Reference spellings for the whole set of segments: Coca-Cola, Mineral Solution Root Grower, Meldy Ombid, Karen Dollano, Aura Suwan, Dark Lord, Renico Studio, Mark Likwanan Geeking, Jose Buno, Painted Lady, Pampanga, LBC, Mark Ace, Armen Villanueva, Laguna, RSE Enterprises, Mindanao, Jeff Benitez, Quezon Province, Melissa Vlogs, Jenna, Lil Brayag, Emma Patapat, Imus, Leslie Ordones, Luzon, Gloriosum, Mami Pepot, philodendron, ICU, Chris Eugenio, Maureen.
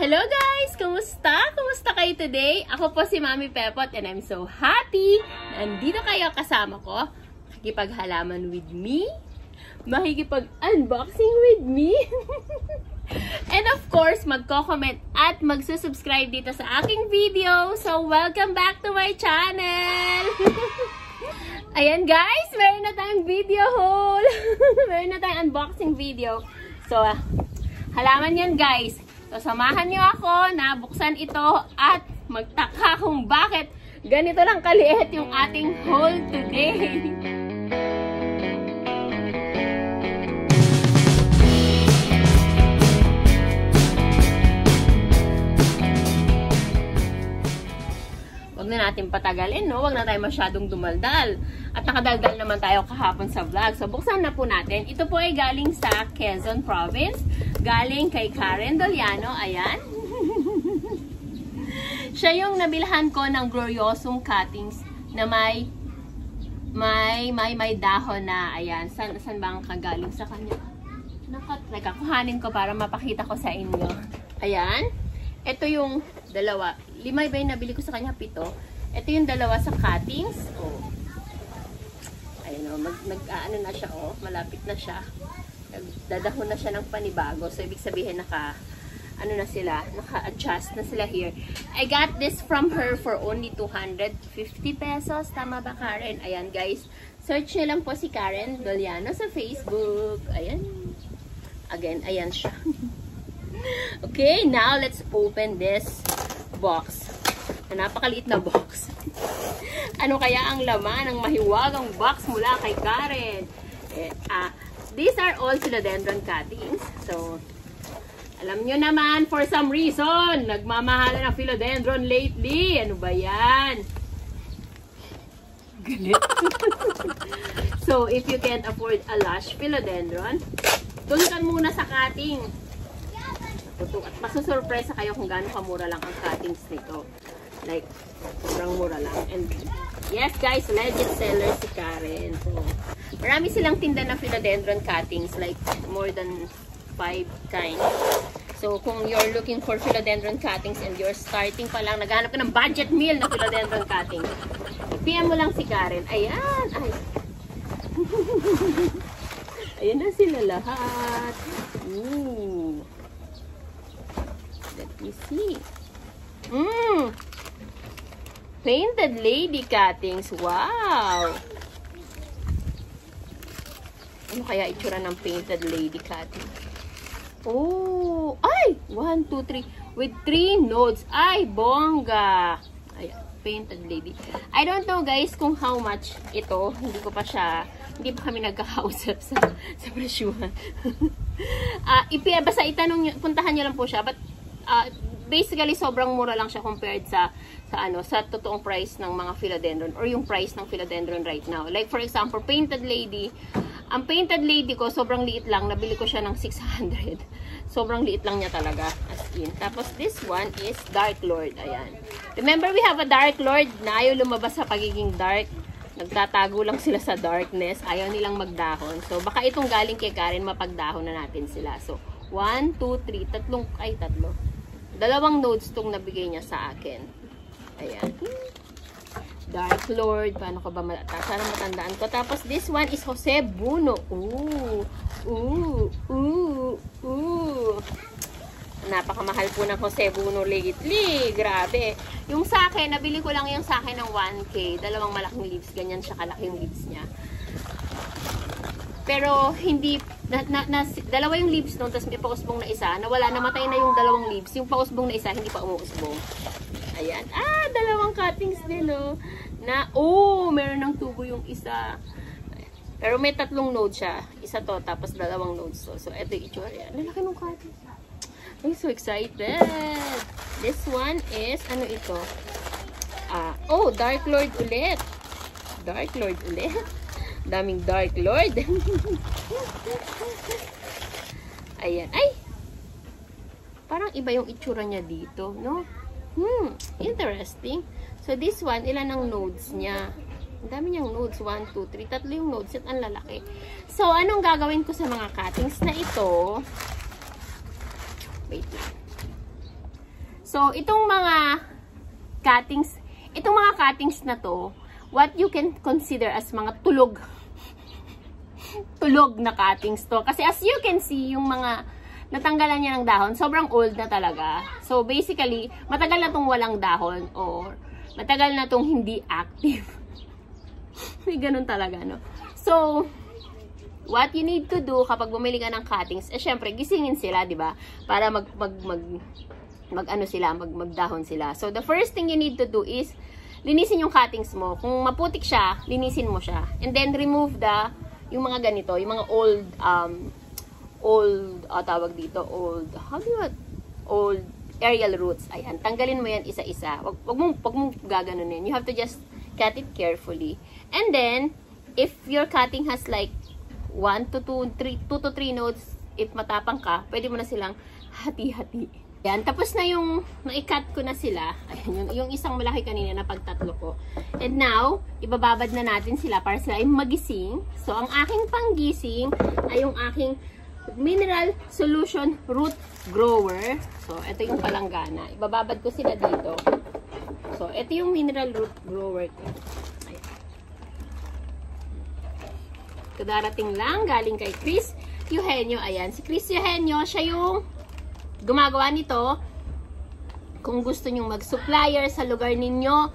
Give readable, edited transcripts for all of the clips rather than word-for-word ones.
Hello guys! Kumusta? Kumusta kayo today? Ako po si Mami Pepot and I'm so happy na andito kayo kasama ko. Makikipaghalaman with me. Makikipag-unboxing with me. And of course, magko-comment at magsusubscribe dito sa aking video. So, welcome back to my channel! Ayan guys! Meron na tayong video haul! Meron na tayong unboxing video. So, halaman yan guys! So, samahan niyo ako na buksan ito at magtaka kung bakit ganito lang kaliit yung ating haul today. Huwag na natin patagalin, no? Huwag na tayo masyadong dumaldal. At nakadaldal naman tayo kahapon sa vlog. So, buksan na po natin. Ito po ay galing sa Quezon Province. Galing kay Karen Dollano, ayan. Siya yung nabilhan ko ng Gloriosum cuttings na may dahon na, ayan. Saan ba ang kagaling sa kanya? Nakakuhanin ko para mapakita ko sa inyo. Ayan. Ito yung dalawa. 5 ba yung nabili ko sa kanya? 7. Ito yung dalawa sa cuttings. Oh. Ayan o, nag-ano na siya o. Malapit na siya. Dadahon na siya ng panibago. So, ibig sabihin, naka-adjust na sila here. I got this from her for only 250 pesos. Tama ba, Karen? Ayan, guys. Search nyo lang po si Karen Dollano sa Facebook. Ayan. Again, ayan siya. Okay, now let's open this box. Napakaliit na box. Ano kaya ang laman ng mahiwagang box mula kay Karen? These are all philodendron cuttings. So, alam nyo naman, for some reason, nagmamahala ng philodendron lately. Ano ba yan? Galit. So, if you can't afford a lush philodendron, tulikan muna sa cutting. At masusurpresa kayo kung gaano kamura lang ang cuttings nito. Like, sobrang mura lang. And, yes guys, legit seller si Karen. So, marami silang tinda na philodendron cuttings, like more than 5 kinds. So, kung you're looking for philodendron cuttings and you're starting pa lang, naghahanap ka ng budget meal na philodendron cuttings, PM mo lang si Karen. Ayan! Ay. Ayan na sila lahat. Ooh. Let me see. Painted Lady cuttings. Wow! Ano kaya itsura ng Painted Lady cutting? Oh! Ay! 1, 2, 3. With 3 nodes. Ay! Bongga! Ayan. Painted Lady. I don't know guys kung how much ito. Hindi ko pa siya. Hindi pa kami nagkakausap sa presyuhan. Basta itanong nyo. Puntahan nyo lang po siya. But basically sobrang mura lang siya compared sa totoong price ng mga philodendron or yung price ng philodendron right now. Like for example, Painted Lady. Ang Painted Lady ko, sobrang liit lang. Nabili ko siya ng 600. Sobrang liit lang niya talaga. As in. Tapos, this one is Dark Lord. Ayan. Remember, we have a Dark Lord na ayaw lumabas sa pagiging dark. Nagtatago lang sila sa darkness. Ayaw nilang magdahon. So, baka itong galing kay Karen, mapagdahon na natin sila. So, 1, 2, 3, tatlo. 2 nodes itong nabigay niya sa akin. Ayan. Dark Lord, paano ko ba matandaan ko? Tapos, this one is Jose Buno. Napakamahal po ng Jose Buno lately. Grabe. Yung sa akin, nabili ko lang yung sa akin ng 1K. 2 malaking leaves. Ganyan siya kalaki yung leaves niya. Pero, hindi, 2 yung leaves nun, tapos may pausbong na isa. Nawala, namatay na yung 2 leaves. Yung pausbong na isa, hindi pa umuusbong. Ayan. Ah, 2 cuttings din, oh. Meron ng tubo yung isa. Ayan. Pero may 3 nodes siya. Isa to, tapos 2 nodes to. So, eto yung itsura. Ayan. Lalaki ng cuttings. I'm so excited. This one is, ano ito? Dark Lord ulit. Dark Lord ulit. Daming Dark Lord. Ayan. Ay! Parang iba yung itsura niya dito, no? Interesting. So, this one, ilan ang nodes niya? Ang dami niyang nodes. 1, 2, 3. 3 yung nodes. At ang lalaki. So, anong gagawin ko sa mga cuttings na ito? Wait lang. So, itong mga cuttings na to, what you can consider as mga tulog na cuttings to. Kasi as you can see, yung mga natanggalan niya ng dahon, sobrang old na talaga. So, basically, matagal na tong walang dahon or matagal na tong hindi active. May ganun talaga, no? So, what you need to do kapag bumili ka ng cuttings, eh syempre, gisingin sila, di ba? Para magdahon sila. So, the first thing you need to do is linisin yung cuttings mo. Kung maputik siya, linisin mo siya. And then, remove yung mga ganito, yung mga old aerial roots. Ayan, tanggalin mo yan isa-isa. Wag mong gaganunin. You have to just cut it carefully. And then, if your cutting has like 2 to 3 nodes, if matapang ka, pwede mo na silang hati-hati. Yan, tapos na yung naikat ko na sila. Ayun, yung isang malaki kanina na pagtatlo ko. And now, ibababad na natin sila para sila ay magising. So, ang aking panggising ay yung aking Mineral Solution Root Grower. So, ito yung palanggana. Ibababad ko sila dito. So, ito yung Mineral Root Grower ko. Darating lang, galing kay Chris Eugenio. Ayan, si Chris Eugenio, siya yung gumagawa nito. Kung gusto nyong mag-supplier sa lugar ninyo,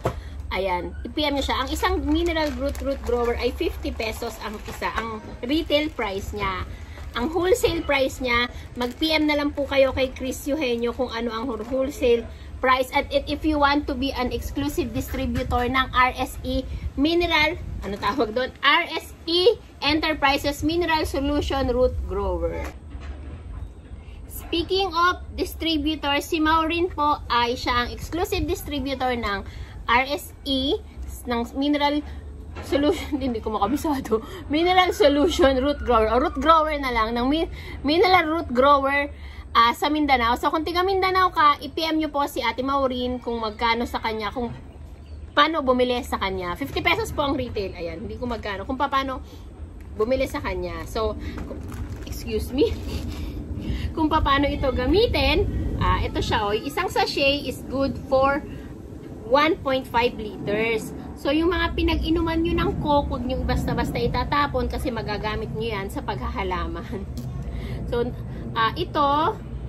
ayan, i-PM nyo siya. Ang isang mineral root grower ay 50 pesos ang isa, ang retail price niya. Ang wholesale price niya, mag-PM na lang po kayo kay Chris Eugenio kung ano ang wholesale price. At if you want to be an exclusive distributor ng RSE Mineral, ano tawag doon? RSE Enterprises Mineral Solution Root Grower. Speaking of distributor, si Maureen po ay siya ang exclusive distributor ng RSE, ng Mineral Solution, hindi ko makabisado, Mineral Solution Root Grower, o Root Grower na lang, ng Mineral Root Grower sa Mindanao. So, kung tiga Mindanao ka, i-PM nyo po si Ate Maureen kung magkano sa kanya, kung paano bumili sa kanya. 50 pesos po ang retail, ayan, hindi ko magkano, kung paano bumili sa kanya. So, excuse me, kung paano ito gamitin, ito siya, o, isang sachet is good for 1.5 liters. So, yung mga pinag-inuman nyo ng Coke, huwag nyo basta-basta itatapon kasi magagamit nyo yan sa paghahalaman. So, ito,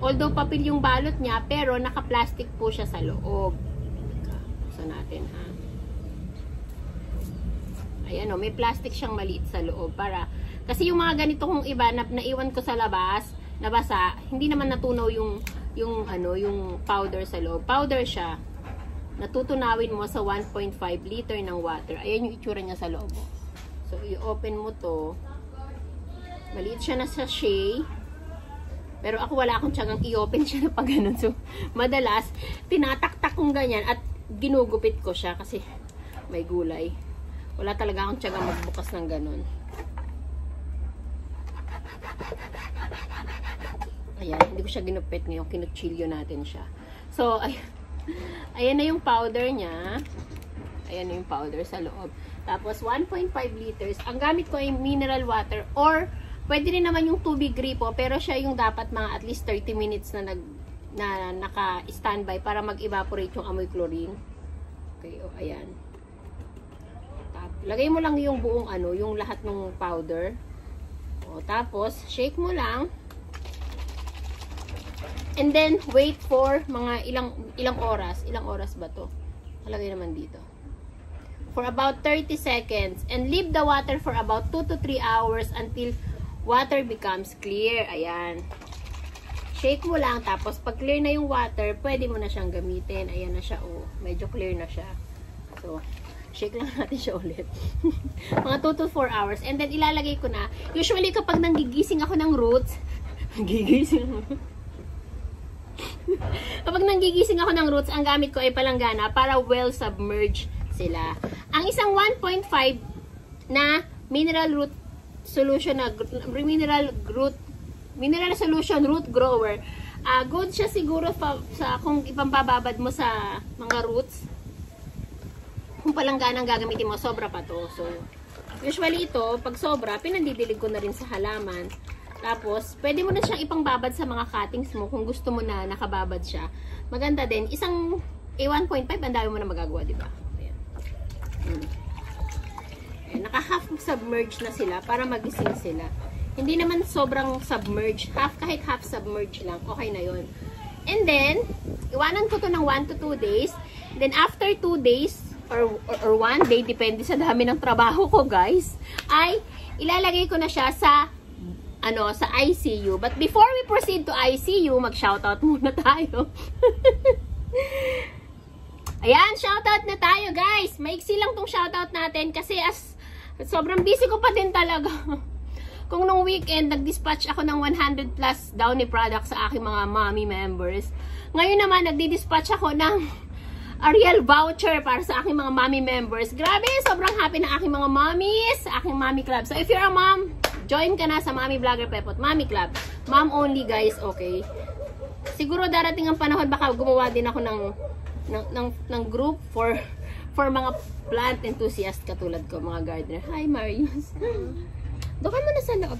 although papel yung balot niya, pero naka-plastic po siya sa loob. So, natin ha. Ayan o, may plastic siyang maliit sa loob. Para, kasi yung mga ganito kong iba na naiwan ko sa labas, nabasa, hindi naman natunaw yung powder sa loob. Powder siya. Natutunawin mo sa 1.5 liter ng water. Ayan yung itsura niya sa loob. So, i-open mo to. Maliit siya na sachet. Pero ako wala akong tiyagang i-open siya na pag ganun. So, madalas, tinataktak kong ganyan at ginugupit ko siya kasi may gulay. Wala talaga akong tiyagang magbukas ng ganun. Ayan, hindi ko siya ginupit ngayon. Kinuchilyo natin siya. So, ayan. Ayan na yung powder niya. Ayan na yung powder sa loob. Tapos, 1.5 liters. Ang gamit ko ay mineral water or pwede rin naman yung tubig gripo, pero siya yung dapat mga at least 30 minutes na naka-standby para mag-evaporate yung amoy chlorine. Okay, o, ayan. Lagay mo lang yung buong ano, yung lahat ng powder. O, tapos, shake mo lang. And then, wait for mga ilang oras. Ilang oras ba to? Halagay naman dito. For about 30 seconds. And leave the water for about 2 to 3 hours until water becomes clear. Ayan. Shake mo lang. Tapos, pag clear na yung water, pwede mo na siyang gamitin. Ayan na siya. Oh, medyo clear na siya. So, shake lang natin siya ulit. Mga 2 to 4 hours. And then, ilalagay ko na. Usually, kapag nanggigising ako ng roots, kapag nanggigising ako ng roots, ang gamit ko ay palanggana para well submerge sila. Ang isang 1.5 na mineral solution root grower, good siya siguro sa kung ipampababad mo sa mga roots. Kung palanggana ang gagamitin mo, sobra pa to. So, usually ito, pag sobra, pinandidilig ko na rin sa halaman. Tapos, pwede mo na siyang ipangbabad sa mga cuttings mo kung gusto mo na nakababad siya. Maganda din. Isang A1.5, ang dami mo na magagawa, diba? Ayan. Ayan, naka-half submerge na sila para magising sila. Hindi naman sobrang submerge. Kahit half submerge lang. Okay na yon. And then, iwanan ko to ng 1 to 2 days. Then, after 2 days, or 1 day, depende sa dami ng trabaho ko, guys, ay ilalagay ko na siya sa sa ICU. But before we proceed to ICU, mag-shoutout muna tayo. Ayan, shoutout na tayo, guys. Maiksi lang tong shoutout natin kasi sobrang busy ko pa din talaga. Kung nung weekend, nag-dispatch ako ng 100 plus Downy products sa aking mga mommy members. Ngayon naman, nagdi-dispatch ako ng Ariel voucher para sa aking mga mommy members. Grabe, sobrang happy na aking mga mommies, aking mommy club. So, if you're a mom, join ka na sa Mommy Vlogger Pepot, Mommy Club. Mom only, guys, okay? Siguro darating ang panahon, baka gumawa din ako ng group for mga plant enthusiast katulad ko, mga gardener. Hi, Marius. Doon mo na sa loob.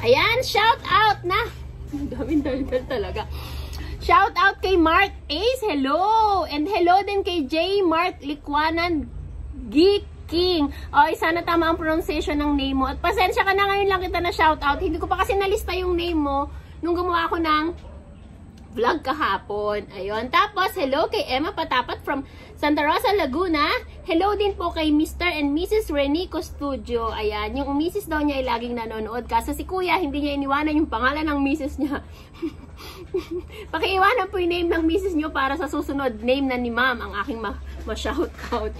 Ayan, shout out na. Daming daldal talaga. Shout out kay Mark Ace, hello. And hello din kay J. Mark Likwanan Geeking. Oy, sana tama ang pronunciation ng name mo. At pasensya ka na, ngayon lang kita na shout out. Hindi ko pa kasi nalista yung name mo nung gumawa ako ng vlog kahapon. Ayun. Tapos, hello kay Emma Patapat from Santa Rosa, Laguna. Hello din po kay Mr. and Mrs. Renico Studio. Ayan. Yung Mrs. daw niya ay laging nanonood. Kasi si Kuya, hindi niya iniwanan yung pangalan ng Mrs. niya. Pakiiwanan po yung name ng Mrs. niyo para sa susunod name na ni Ma'am ang aking ma-shoutout.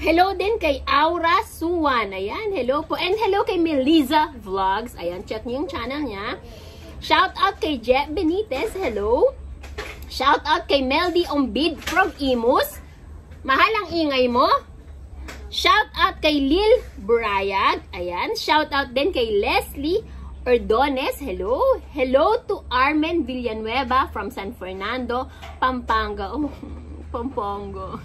Hello din kay Aura Suwan. Ayan. Hello po. And hello kay Melissa Vlogs. Ayan. Check niyo yung channel niya. Shout out kay Jeff Benitez, hello. Shout out kay Meldy Ombid from Imus. Mahal ang ingay mo. Shout out kay Lil Brayag. Ayan, shout out din kay Leslie Ordones, hello. Hello to Armen Villanueva from San Fernando, Pampanga. Oh, Pampanga.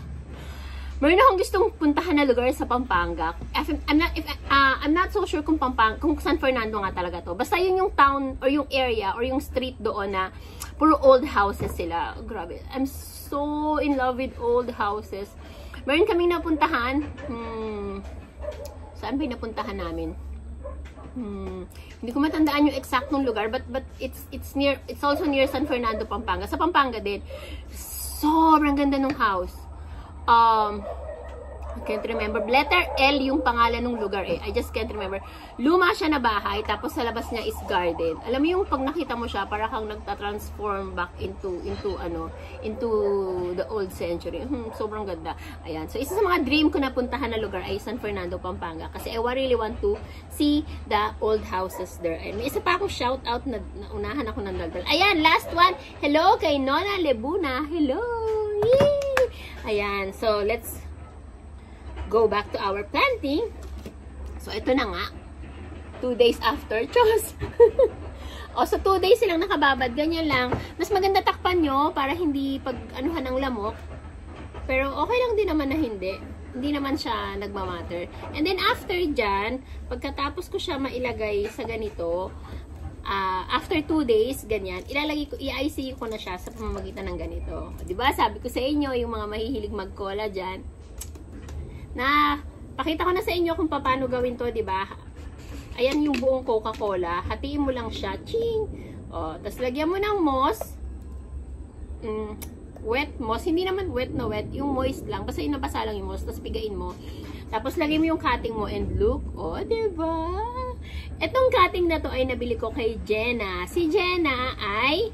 Mayroon akong gustong puntahan na lugar sa Pampanga. I'm not so sure kung Pampanga, kung San Fernando nga talaga to. Basta yun yung town or yung area or yung street doon na puro old houses sila. Oh, grabe. I'm so in love with old houses. Mayroon kaming napuntahan. Saan ba yung napuntahan namin? Hindi ko matandaan yung exactong lugar, but it's also near San Fernando, Pampanga. Sa Pampanga din. Sobrang ganda ng house. I can't remember. Letter L yung pangalan ng lugar eh. I just can't remember. Luma siya na bahay, tapos sa labas niya is garden. Alam mo yung pag nakita mo siya, para kang nagta-transform back into the old century. Sobrang ganda. Ayan. So, isa sa mga dream ko na puntahan na lugar ay San Fernando, Pampanga. Kasi I really want to see the old houses there. Ayan. May isa pa akong shout out na naunahan ako ng daldal. Ayan, last one. Hello kay Nona Lebuna. Hello! Yay! Ayan. So, let's go back to our planting. So, ito na nga. 2 days after. Chos! O, so 2 days silang nakababad. Ganyan lang. Mas maganda takpan nyo para hindi pag-anuhan ng lamok. Pero, okay lang din naman na hindi. Hindi naman siya nagmamatter. And then, after dyan, pagkatapos ko siya mailagay sa ganito, after 2 days, ganyan, ilalagay ko, i-ICU ko na siya sa pamamagitan ng ganito. O, diba? Sabi ko sa inyo, yung mga mahihilig mag-cola dyan, na, pakita ko na sa inyo kung paano gawin to, diba? Ayan yung buong Coca-Cola. Hatiin mo lang siya. Ching! O, tas lagyan mo ng moss. Wet moss. Hindi naman wet na wet. Yung moist lang. Basta inabasa lang yung moss. Tas pigain mo. Tapos lagyan mo yung cutting mo and look. O, diba? Itong cutting na to ay nabili ko kay Jenna. Si Jenna ay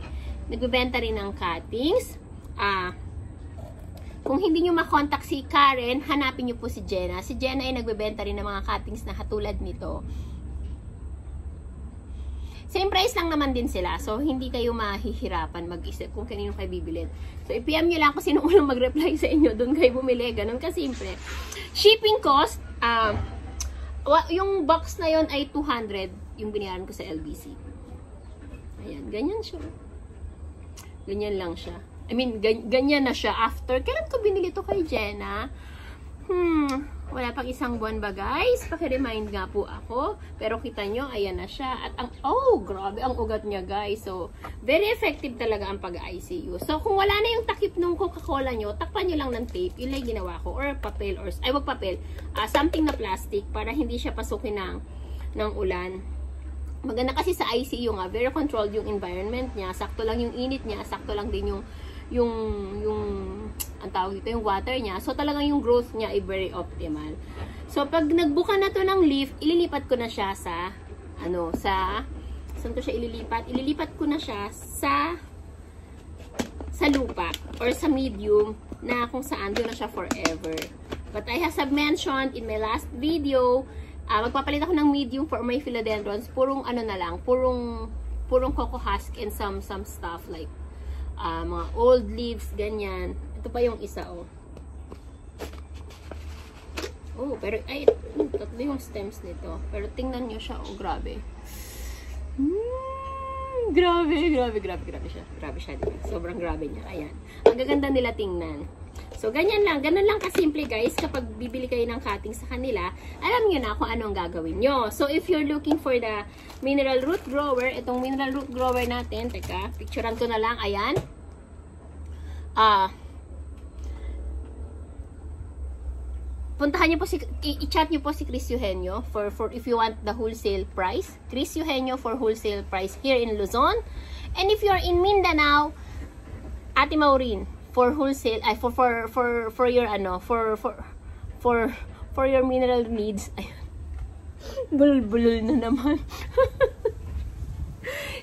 nagbebenta rin ng cuttings. Kung hindi nyo makontakt si Karen, hanapin nyo po si Jenna. Si Jenna ay nagbebenta rin ng mga cuttings na katulad nito. Same price lang naman din sila. So, hindi kayo mahihirapan mag-isip kung kanino kayo bibilin. So, i-PM nyo lang kung sino unang mag-reply sa inyo. Doon kayo bumili. Ganun kasimple. Shipping cost, yung box na yon ay 200 yung binayaran ko sa LBC. Ayan, ganyan siya. Ganyan lang siya. I mean, ganyan na siya after. Kailan ko binili to kay Jenna? Wala pang isang buwan ba, guys? Paki-remind nga po ako. Pero kita nyo, ayan na siya. At ang, oh, grabe ang ugat niya, guys. So, very effective talaga ang pag-ICU. So, kung wala na yung takip ng Coca-Cola nyo, takpan nyo lang ng tape. Yun lang ginawa ko. Or papel, or, ay, wag papel. Something na plastic para hindi siya pasukin ng ulan. Maganda kasi sa ICU nga, very controlled yung environment niya. Sakto lang yung init niya. Sakto lang din yung ang tawag dito, yung water niya. So, talagang yung growth niya ay very optimal. So, pag nagbuka na to ng leaf, ililipat ko na siya sa, ano, sa, saan ko siya ililipat? Ililipat ko na siya sa lupa or sa medium na kung saan doon na siya forever. But I have mentioned in my last video, magpapalit ako ng medium for my philodendrons. Purong ano na lang, purong coco husk and some stuff like mga old leaves, ganyan. Ito pa yung isa, oh. Oh, pero, ay, tatlo yung stems nito. Pero tingnan nyo siya, oh, grabe. Grabe siya. Grabe siya, diba? Sobrang grabe niya. Ayan. Ang gaganda nila tingnan. So, ganyan lang. Ganun lang kasimple, guys. Kapag bibili kayo ng cutting sa kanila, alam nyo na kung anong gagawin nyo. So, if you're looking for the mineral root grower, itong mineral root grower natin, teka, picturean ko na lang. Ayan. Puntahan nyo po si, i-chat nyo po si Chris Eugenio for if you want the wholesale price. Chris Eugenio for wholesale price here in Luzon. And if you're in Mindanao, Ate Maureen. For wholesale, ay for your ano, for your mineral needs. Ayun. Bulul-bulul na naman.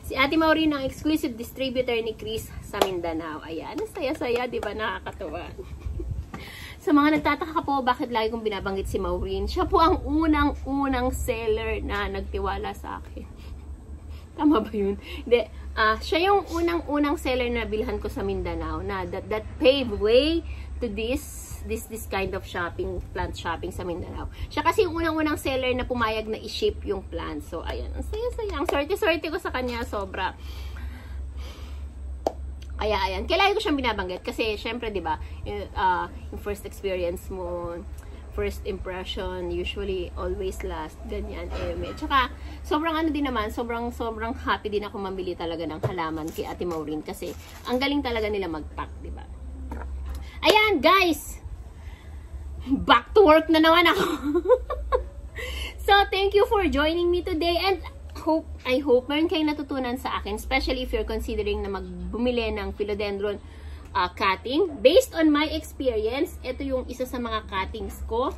Si Ate Maureen ang exclusive distributor ni Chris sa Mindanao. Ayan, saya-saya, 'di ba? Nakakatuwa. Sa mga nagtataka po bakit lagi kong binabanggit si Maureen, siya po ang unang seller na nagtiwala sa akin. Tama ba 'yun? Hindi. Siya yung unang seller na bilhan ko sa Mindanao na that paved way to this kind of shopping, plant shopping sa Mindanao. Siya kasi yung unang seller na pumayag na i-ship yung plant. So, ayan. Ang saya-saya. Ang swerte-swerte ko sa kanya. Sobra. Kaya, ayan. Kailangan ko siyang binabanggit kasi, syempre, diba, yung first experience mo, first impression usually always last, ganyan eh. Tsaka sobrang ano din naman, sobrang happy din ako mamili talaga ng halaman kay Ate Maureen kasi ang galing talaga nila mag-pack, di ba? Ayan, guys. Back to work na naman ako. So, thank you for joining me today and I hope meron kayong natutunan sa akin, especially if you're considering na magbumili ng philodendron cutting. Based on my experience, ito yung isa sa mga cuttings ko.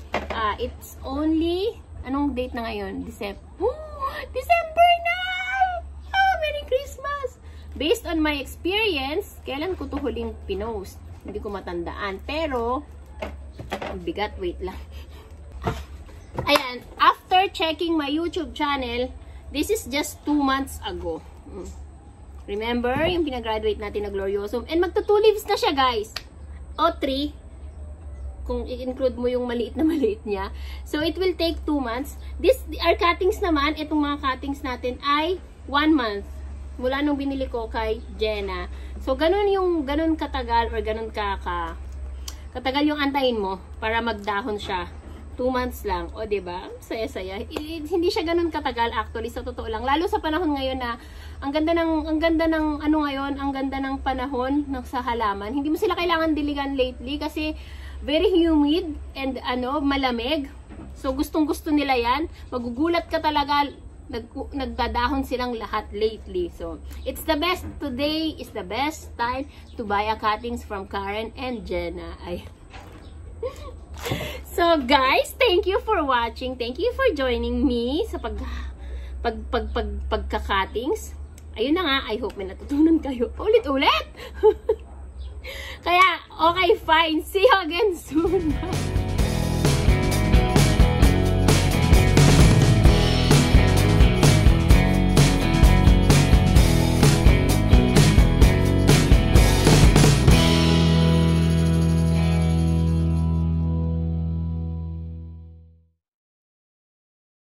It's only, anong date na ngayon? December na! Oh, Merry Christmas! Based on my experience, kailan ko to huling pinost? Hindi ko matandaan. Pero, ang bigat, wait lang. Ayan, after checking my YouTube channel, this is just 2 months ago. Remember, yung pinagraduate natin na Gloriosum. And magto-2 leaves na siya, guys. O 3. Kung i-include mo yung maliit na maliit niya. So, it will take 2 months. Our cuttings naman, itong mga cuttings natin ay 1 month. Mula nung binili ko kay Jenna. So, ganun katagal or ganun katagal yung antayin mo para magdahon siya. 2 months lang. O, diba? Saya-saya. Hindi siya ganun katagal actually, sa totoo lang. Lalo sa panahon ngayon na ang ganda ng panahon ng sa halaman. Hindi mo sila kailangan diligan lately kasi very humid and ano, malamig. So, gustong-gusto nila yan. Magugulat ka talaga. Nagdadahon silang lahat lately. So, it's the best. Today is the best time to buy a cuttings from Karen and Jenna. Ay. So, guys, thank you for watching. Thank you for joining me sa pagka-cuttings. Ayun na nga, I hope may natutunan kayo ulit-ulit. Kaya, okay, fine. See you again soon.